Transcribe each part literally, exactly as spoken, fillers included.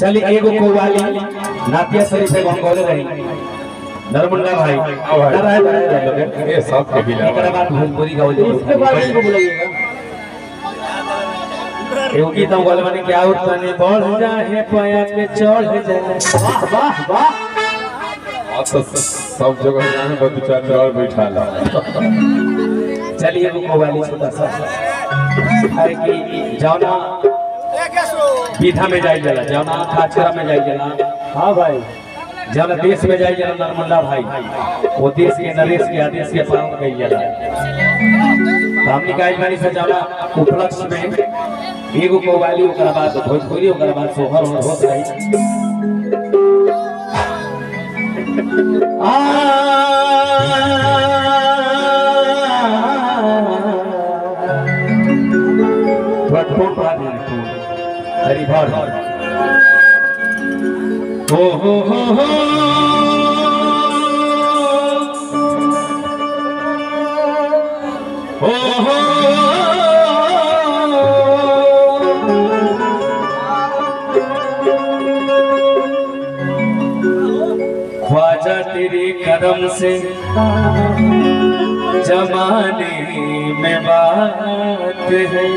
चली एगो कोवाली नापिया शरीफ एवं गोले रही नर्मदा भाई डर है लोग ये सब के बिना बात भोजपुरी का हो जो क्योंकि तुम गोले माने क्या होता नहीं बढ़ जाए पाया के चढ़ जाए वाह वाह वाह आप सब जगह जाने पर बेचारे और बैठा ला चलिए एगो कोवाली छोटा सा हर की जाना बीधा में जाई जला जाना खाचरा में जाई जला हां भाई जला देश में जाई जला नर्मदा भाई वो देश के नरेश के आदेश के पालन कई जला सामने काज मानी से जाला उपलक्ष में एगो कोवाली ओकरा बाद भोजपुरी ओकरा बाद सोहर और होत रही आ बटफोट पानी हरी भार हो हो हो हो हो हो ख्वाजा तेरे कदम से जमाने में बात है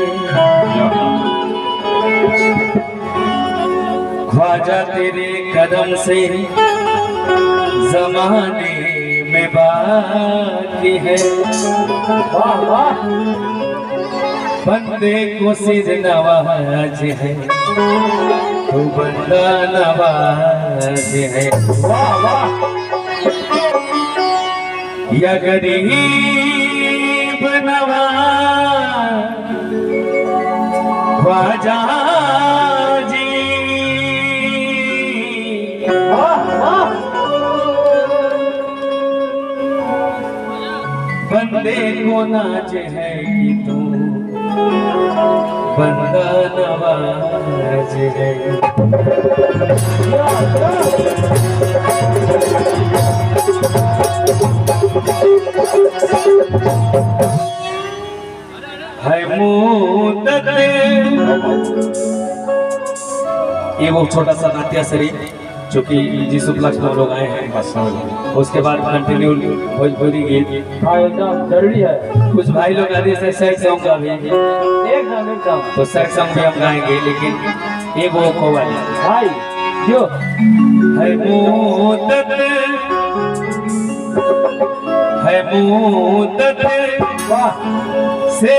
ख्वाजा तेरे कदम से जमाने में बाकी है बंदे को सिर नवाज है तू बंदा नवाज है या गरीब नवाज ख्वाजा जी बंदे को नाच है कि तू बंदा नवाज है है मुद्दत ये वो छोटा सा नाट्य शरीफ जो कि जिस उपलक्ष्य में लोग आए हैं उसके बाद कंटिन्यू भोजपुरी गीत जरूरी है। कुछ भाई लोग आदि सैड सॉन्ग गाएंगे तो सैड सॉन्ग भी हम गाएंगे लेकिन ये वो कोवाली भाई जो है मुद्दत है मुद्दत से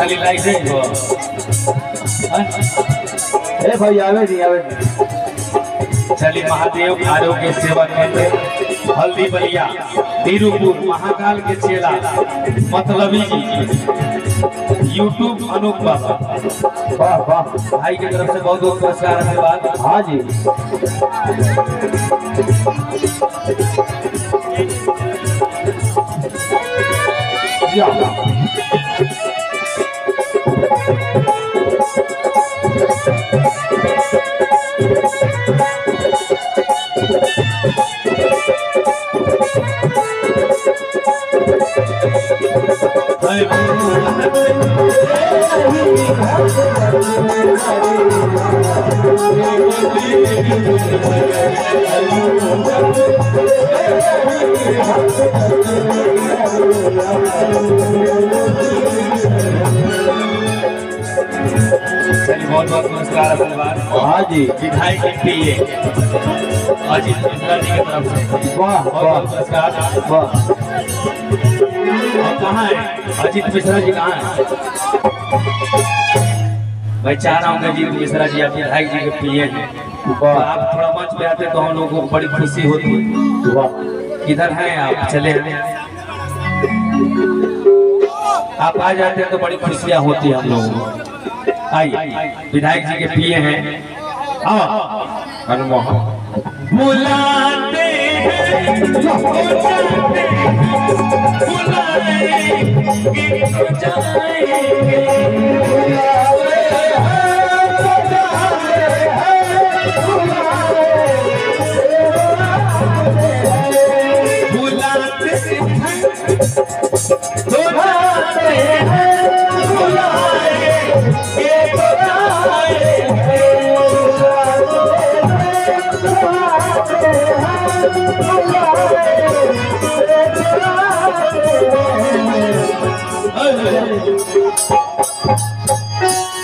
खाली लाइट है अरे भाई आवे जी आवे चली महादेव आरोग्य सेवा केंद्र हल्दी बलिया धीरूपुर महाकाल के चेला मतलबी यूट्यूब अनूप वाह वाह भाई की तरफ से बहुत बहुत पुरस्कार धन्यवाद। हाँ जी या बहुत बहुत नमस्कार धन्यवाद। हाँ जी विधायक के लिए अजीत मिश्रा जी की तरफ से वाह बहुत नमस्कार वाह। कहाँ है अजीत मिश्रा जी? कहाँ है? मैं चाह रहा हूँ अजीत मिश्रा जी आप विधायक जी के लिए आप थोड़ा मंच पे आते तो हम लोगों को बड़ी खुशी होती है। वाह किधर हैं आप? चले आप आ जाते हैं तो बड़ी खुशियाँ होती है हम लोगों को। आइए विधायक जी के पिए हैं मनमोहन बुलाते हैं बुलाते हैं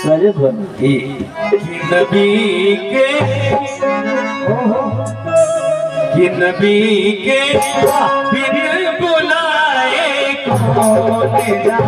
नबी के कि नबी के बिन बुलाए कौन जाता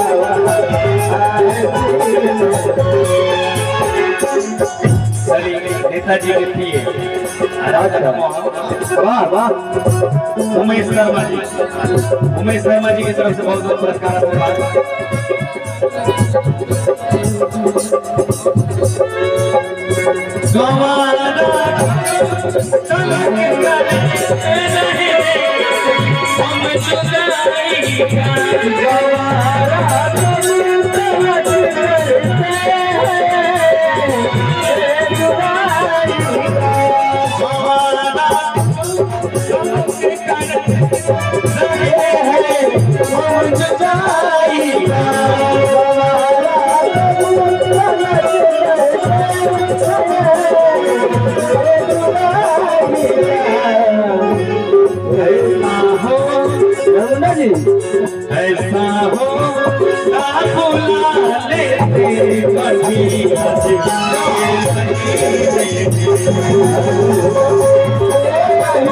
नेताजी के पिए वाह वाह उमेश शर्मा जी उमेश शर्मा जी की तरफ से बहुत बहुत पुरस्कार धन्यवाद।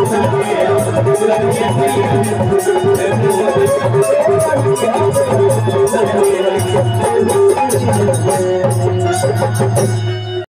Thank you.